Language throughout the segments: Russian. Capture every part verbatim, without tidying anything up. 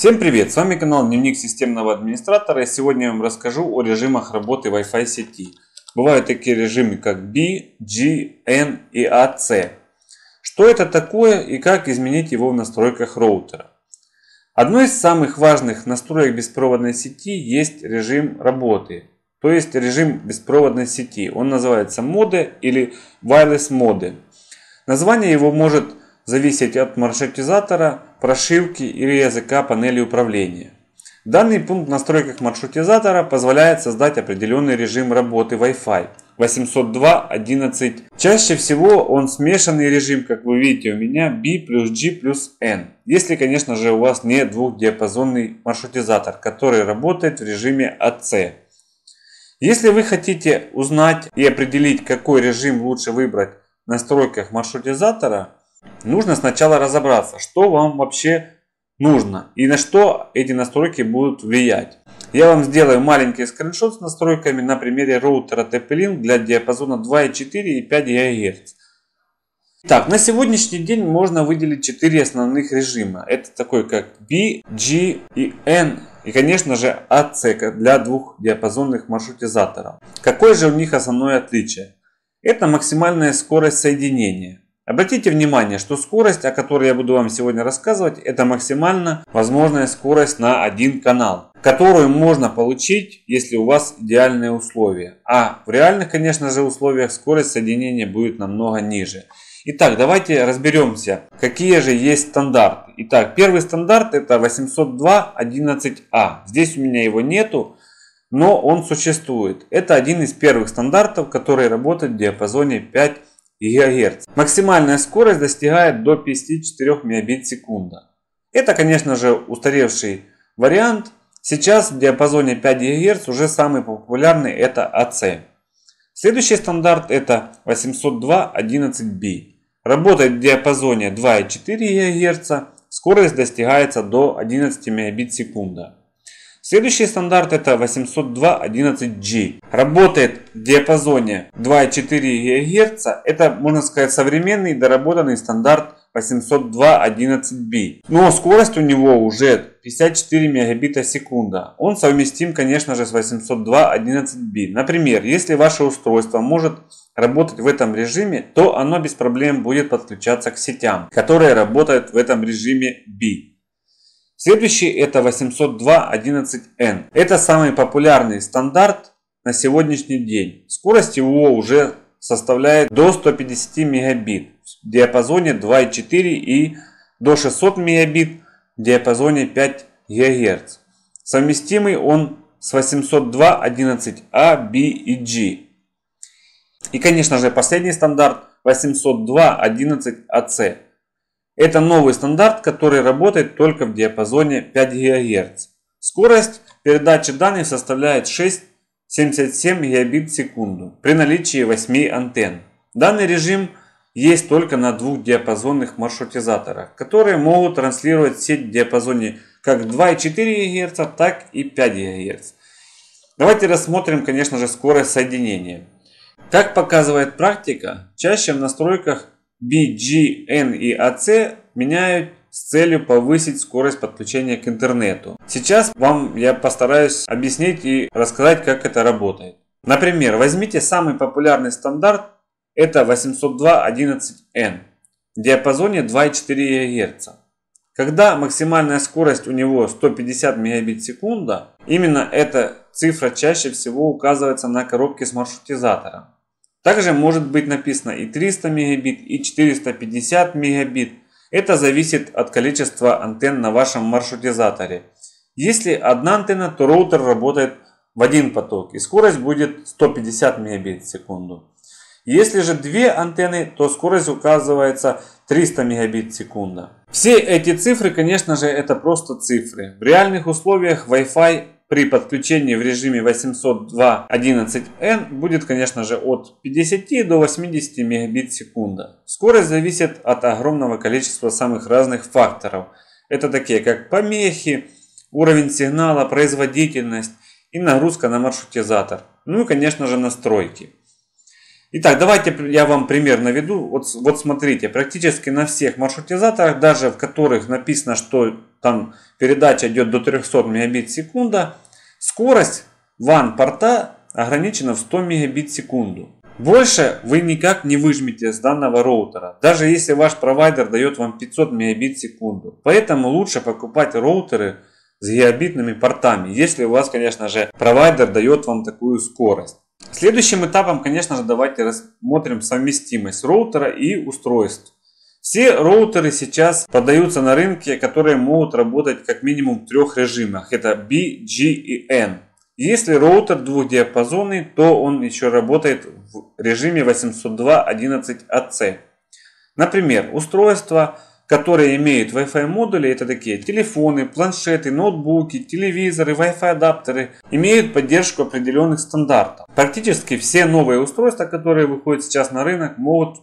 Всем привет! С вами канал Дневник системного администратора, и сегодня я вам расскажу о режимах работы Wi-Fi сети. Бывают такие режимы, как B, G, N и A C. Что это такое и как изменить его в настройках роутера? Одной из самых важных настроек беспроводной сети есть режим работы, то есть режим беспроводной сети. Он называется моде или wireless mode. Название его может зависеть от маршрутизатора, прошивки или языка панели управления. Данный пункт в настройках маршрутизатора позволяет создать определенный режим работы Wi-Fi восемьсот два точка одиннадцать. Чаще всего он смешанный режим, как вы видите у меня, B плюс G плюс N. Если, конечно же, у вас не двухдиапазонный маршрутизатор, который работает в режиме эй си. Если вы хотите узнать и определить, какой режим лучше выбрать в настройках маршрутизатора, нужно сначала разобраться, что вам вообще нужно и на что эти настройки будут влиять. Я вам сделаю маленький скриншот с настройками на примере роутера ти пи линк для диапазона два и четыре и пять гигагерц. Так, на сегодняшний день можно выделить четыре основных режима. Это такой как B, G и N и, конечно же, эй си для двухдиапазонных маршрутизаторов. Какое же у них основное отличие? Это максимальная скорость соединения. Обратите внимание, что скорость, о которой я буду вам сегодня рассказывать, это максимально возможная скорость на один канал, которую можно получить, если у вас идеальные условия. А в реальных, конечно же, условиях скорость соединения будет намного ниже. Итак, давайте разберемся, какие же есть стандарты. Итак, первый стандарт это восемьсот два точка одиннадцать а. Здесь у меня его нету, но он существует. Это один из первых стандартов, который работает в диапазоне пять гигагерц. Максимальная скорость достигает до пятидесяти четырёх мегабит в секунду. Это, конечно же, устаревший вариант. Сейчас в диапазоне пять гигагерц уже самый популярный это эй си. Следующий стандарт это восемьсот два точка одиннадцать би. Работает в диапазоне два и четыре гигагерца. Скорость достигается до одиннадцати мегабит в секунду. Следующий стандарт это восемьсот два точка одиннадцать джи. Работает в диапазоне два и четыре гигагерца. Это, можно сказать, современный доработанный стандарт восемьсот два точка одиннадцать би. Но скорость у него уже пятьдесят четыре мегабита в секунду. Он совместим, конечно же, с восемьсот два точка одиннадцать би. Например, если ваше устройство может работать в этом режиме, то оно без проблем будет подключаться к сетям, которые работают в этом режиме би. Следующий это восемьсот два точка одиннадцать эн. Это самый популярный стандарт на сегодняшний день. Скорость его уже составляет до ста пятидесяти мегабит в диапазоне два и четыре и до шестисот мегабит в диапазоне пять гигагерц. Совместимый он с восемьсот два точка одиннадцать а, B и G. И, конечно же, последний стандарт восемьсот два точка одиннадцать а си. Это новый стандарт, который работает только в диапазоне пять гигагерц. Скорость передачи данных составляет шесть целых семьдесят семь сотых мегабит в секунду при наличии восьми антенн. Данный режим есть только на двух диапазонных маршрутизаторах, которые могут транслировать сеть в диапазоне как два и четыре гигагерца, так и пять гигагерц. Давайте рассмотрим, конечно же, скорость соединения. Как показывает практика, чаще в настройках B, G, N и эй си меняют с целью повысить скорость подключения к интернету. Сейчас вам я постараюсь объяснить и рассказать, как это работает. Например, возьмите самый популярный стандарт, это восемьсот два точка одиннадцать эн в диапазоне два и четыре гигагерца. Когда максимальная скорость у него сто пятьдесят мегабит в секунду, именно эта цифра чаще всего указывается на коробке с маршрутизатором. Также может быть написано и триста мегабит, и четыреста пятьдесят мегабит. Это зависит от количества антенн на вашем маршрутизаторе. Если одна антенна, то роутер работает в один поток и скорость будет сто пятьдесят мегабит в секунду. Если же две антенны, то скорость указывается триста мегабит в секунду. Все эти цифры, конечно же, это просто цифры. В реальных условиях Wi-Fi при подключении в режиме восемьсот два точка одиннадцать эн будет, конечно же, от пятидесяти до восьмидесяти мегабит в секунду. Скорость зависит от огромного количества самых разных факторов. Это такие как помехи, уровень сигнала, производительность и нагрузка на маршрутизатор. Ну и, конечно же, настройки. Итак, давайте я вам пример наведу. Вот, вот смотрите, практически на всех маршрутизаторах, даже в которых написано, что там передача идет до трёхсот мегабит в секунду, скорость ван порта ограничена в сто мегабит в секунду. Больше вы никак не выжмете с данного роутера, даже если ваш провайдер дает вам пятьсот мегабит в секунду. Поэтому лучше покупать роутеры с гигабитными портами, если у вас, конечно же, провайдер дает вам такую скорость. Следующим этапом, конечно же, давайте рассмотрим совместимость роутера и устройств. Все роутеры сейчас продаются на рынке, которые могут работать как минимум в трех режимах. Это B, G и N. Если роутер двухдиапазонный, то он еще работает в режиме восемьсот два точка одиннадцать а цэ. Например, устройства, которые имеют Wi-Fi модули, это такие телефоны, планшеты, ноутбуки, телевизоры, Wi-Fi адаптеры, имеют поддержку определенных стандартов. Практически все новые устройства, которые выходят сейчас на рынок, могут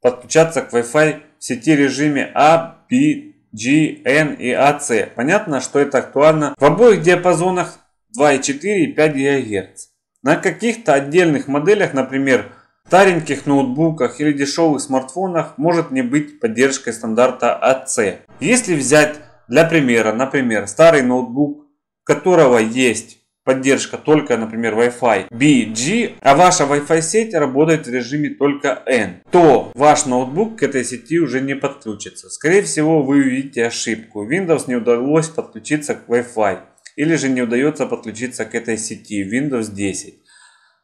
подключаться к Wi-Fi в сети режиме A, B, G, N и а цэ. Понятно, что это актуально в обоих диапазонах два и четыре и пять гигагерц. На каких-то отдельных моделях, например, стареньких ноутбуках или дешевых смартфонах, может не быть поддержкой стандарта а цэ. Если взять для примера, например, старый ноутбук, у которого есть поддержка только, например, Wi-Fi B, G, а ваша Wi-Fi сеть работает в режиме только N, то ваш ноутбук к этой сети уже не подключится. Скорее всего, вы увидите ошибку: Windows не удалось подключиться к Wi-Fi, или же не удается подключиться к этой сети Windows десять.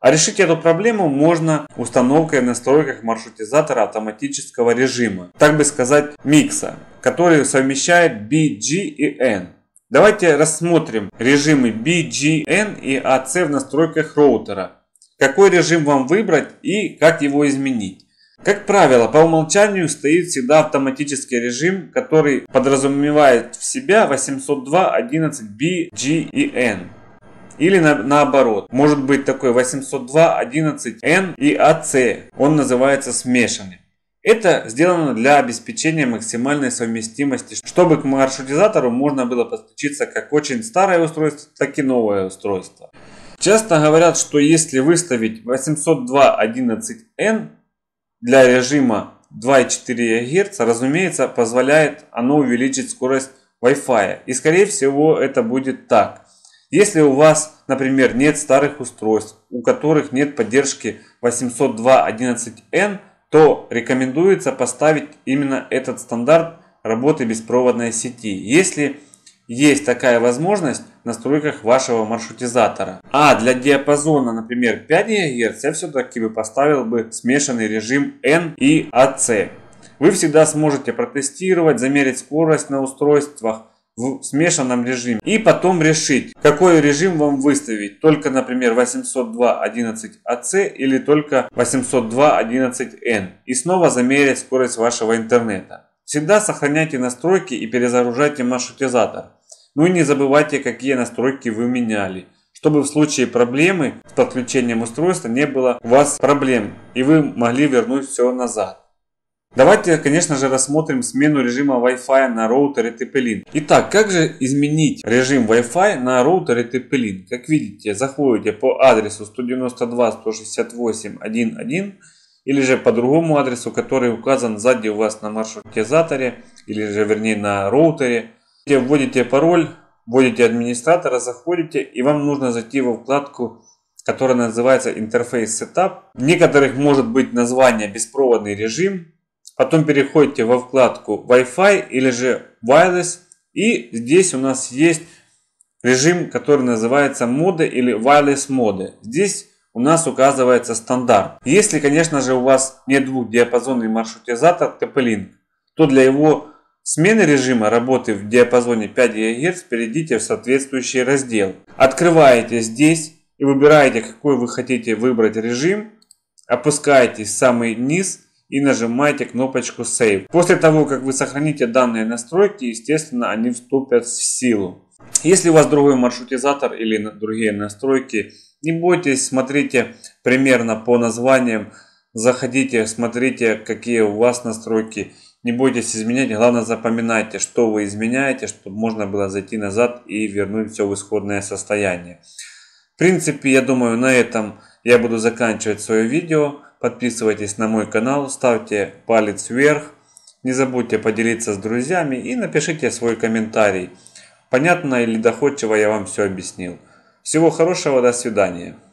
А решить эту проблему можно установкой в настройках маршрутизатора автоматического режима, так бы сказать, микса, который совмещает B, G и N. Давайте рассмотрим режимы B, G, N и а цэ в настройках роутера. Какой режим вам выбрать и как его изменить? Как правило, по умолчанию стоит всегда автоматический режим, который подразумевает в себя восемьсот два точка одиннадцать би, G и N. Или на, наоборот, может быть такой восемьсот два точка одиннадцать эн и а цэ, он называется смешанным. Это сделано для обеспечения максимальной совместимости, чтобы к маршрутизатору можно было подключиться как очень старое устройство, так и новое устройство. Часто говорят, что если выставить восемьсот два точка одиннадцать эн для режима два и четыре гигагерца, разумеется, позволяет оно увеличить скорость Wi-Fi. И скорее всего это будет так. Если у вас, например, нет старых устройств, у которых нет поддержки восемьсот два точка одиннадцать эн, то рекомендуется поставить именно этот стандарт работы беспроводной сети, если есть такая возможность в настройках вашего маршрутизатора. А для диапазона, например, пять гигагерц, я все-таки бы поставил бы смешанный режим N и а цэ. Вы всегда сможете протестировать, замерить скорость на устройствах в смешанном режиме и потом решить, какой режим вам выставить, только, например, восемьсот два точка одиннадцать а цэ или только восемьсот два точка одиннадцать эн, и снова замерить скорость вашего интернета. Всегда сохраняйте настройки и перезагружайте маршрутизатор. Ну и не забывайте, какие настройки вы меняли, чтобы в случае проблемы с подключением устройства не было у вас проблем и вы могли вернуть все назад. Давайте, конечно же, рассмотрим смену режима Wi-Fi на роутере ти пи линк. Итак, как же изменить режим Wi-Fi на роутере ти пи линк? Как видите, заходите по адресу сто девяносто два точка сто шестьдесят восемь точка одиннадцать или же по другому адресу, который указан сзади у вас на маршрутизаторе, или же вернее на роутере. Вводите пароль, вводите администратора, заходите, и вам нужно зайти во вкладку, которая называется интерфейс сетап. В некоторых может быть название беспроводный режим. Потом переходите во вкладку Wi-Fi или же Wireless. И здесь у нас есть режим, который называется моды или Wireless моды. Здесь у нас указывается стандарт. Если, конечно же, у вас не двухдиапазонный маршрутизатор ти пи линк, то для его смены режима работы в диапазоне пять гигагерц перейдите в соответствующий раздел. Открываете здесь и выбираете, какой вы хотите выбрать режим. Опускаетесь в самый низ и нажимаете кнопочку Save. После того, как вы сохраните данные настройки, естественно, они вступят в силу. Если у вас другой маршрутизатор или другие настройки, не бойтесь, смотрите примерно по названиям, заходите, смотрите, какие у вас настройки. Не бойтесь изменять, главное запоминайте, что вы изменяете, чтобы можно было зайти назад и вернуть все в исходное состояние. В принципе, я думаю, на этом я буду заканчивать свое видео. Подписывайтесь на мой канал, ставьте палец вверх. Не забудьте поделиться с друзьями и напишите свой комментарий. Понятно или доходчиво я вам все объяснил. Всего хорошего, до свидания.